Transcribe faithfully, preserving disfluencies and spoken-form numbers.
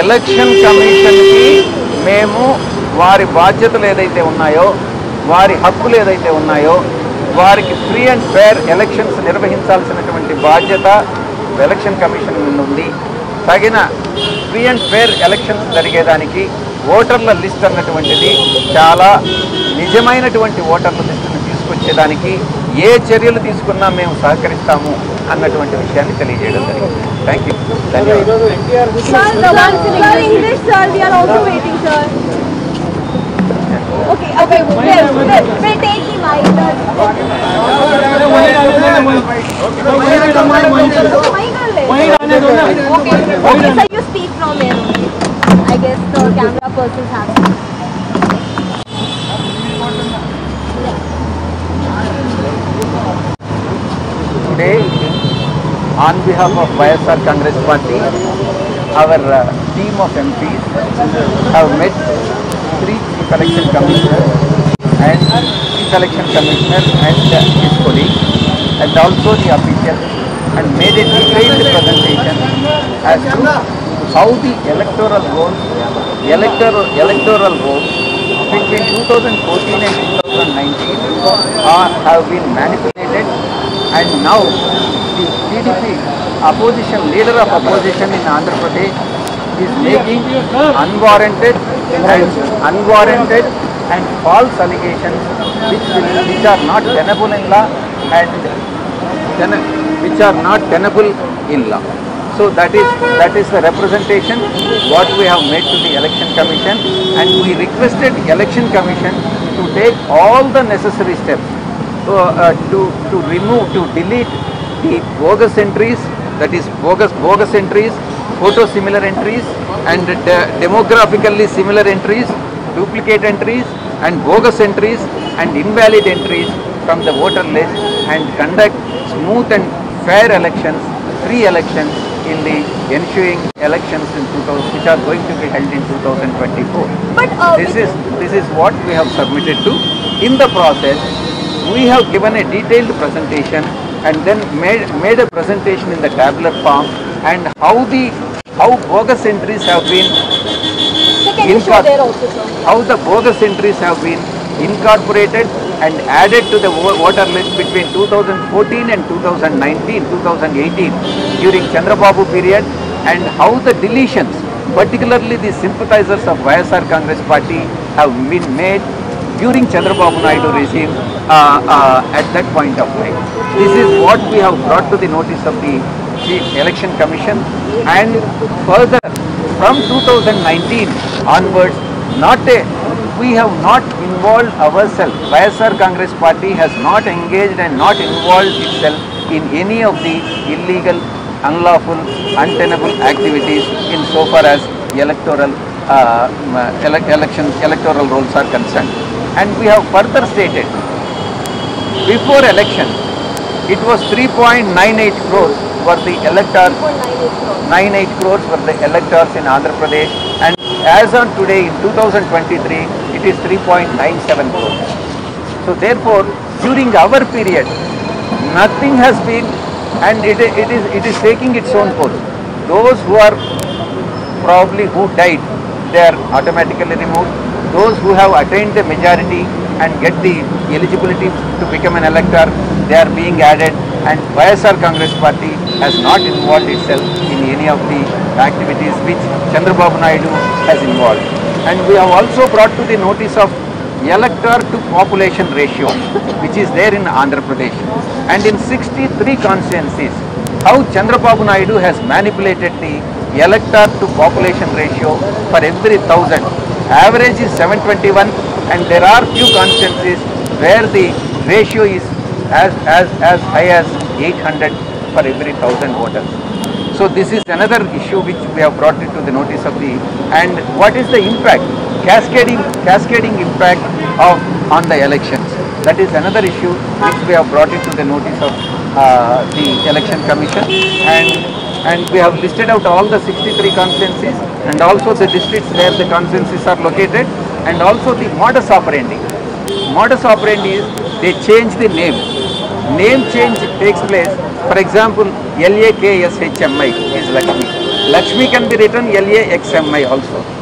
Election commission కి మేము వారి బాధ్యతలు ఏదైతే ఉన్నాయో వారి హక్కులు ఏదైతే ఉన్నాయో వారికి ఫ్రీ అండ్ ఫెయిర్ ఎలక్షన్స్ నిర్వహించాల్సినటువంటి బాధ్యత ఎలక్షన్ కమిషన్ ఉంది. తగిన ఫ్రీ అండ్ ఫెయిర్ ఎలక్షన్స్ జరిగేదానికి ఓటర్ల లిస్ట్ అన్నటువంటిది చాలా నిజమైనటువంటి ఓటర్ల లిస్టును తీసుకొచ్చేదానికి ఏ చర్యలు తీసుకున్నా మేము సహకరిస్తాము అన్నటువంటి విషయాన్ని తెలియజేయడం జరిగింది. థ్యాంక్ యూ, ధన్యవాదాలు. I guess the camera person has it. Today, on behalf of Y S R Congress Party, our uh, team of M Ps have met three chief election commissioners and chief election commissioner and uh, his colleague, and also the officials, and made a detailed presentation as to how the electoral rolls, electoral electoral rolls between two thousand fourteen and two thousand nineteen are, have been manipulated, and now the P D P opposition leader of opposition in Andhra Pradesh is making unwarranted and unwarranted and false allegations which will, which are not tenable in law and ten, which are not tenable in law. So that is that is the representation what we have made to the Election Commission, and we requested Election Commission to take all the necessary steps to uh, to, to remove to delete the bogus entries, that is bogus bogus entries, photo similar entries, and de demographically similar entries, duplicate entries, and bogus entries and invalid entries from the voter list, and conduct smooth and fair elections, free elections in the ensuing elections in two thousand, which are going to be held in two thousand twenty-four. But uh, this is this is what we have submitted to. In the process, we have given a detailed presentation and then made made a presentation in the tabular form, and how the how bogus entries have been so can you show there also, sir? How the bogus entries have been incorporated and added to the voter list between two thousand fourteen and two thousand nineteen, two thousand eighteen during Chandrababu period, and how the deletions, particularly the sympathizers of Y S R Congress Party, have been made during Chandrababu Naidu regime uh, uh, at that point of time. This is what we have brought to the notice of the Chief Election Commission, and further from two thousand nineteen onwards, not a we have not involved ourselves. Y S R Congress Party has not engaged and not involved itself in any of the illegal, unlawful, untenable activities in so far as electoral uh, ele election electoral rolls are concerned. And we have further stated, before election, it was three point nine eight crores for the electors, ninety-eight crores for the electors in Andhra Pradesh, and as on today in two thousand twenty-three. It is three point nine seven crores. So therefore, during our period, nothing has been, and it, it is it is taking its own course. Those who are probably who died, they are automatically removed. Those who have attained the majority and get the eligibility to become an elector, they are being added. And Y S R Congress Party has not involved itself in any of the activities which Chandrababu Naidu has involved. And we have also brought to the notice of elector to population ratio, which is there in Andhra Pradesh. And in sixty-three constituencies, how Chandrababu Naidu has manipulated the elector to population ratio for every thousand. Average is seven twenty-one, and there are few constituencies where the ratio is as, as, as high as eight hundred for every thousand voters. So this is another issue which we have brought it to the notice of the, and what is the impact, cascading cascading impact of on the elections. That is another issue which we have brought it to the notice of uh, the Election Commission, and and we have listed out all the sixty-three constituencies and also the districts where the constituencies are located, and also the modus operandi. Modus operandi is they change the name. Name change takes place. For example, L A K S H M I is Lakshmi. Lakshmi can be written L A X M I also.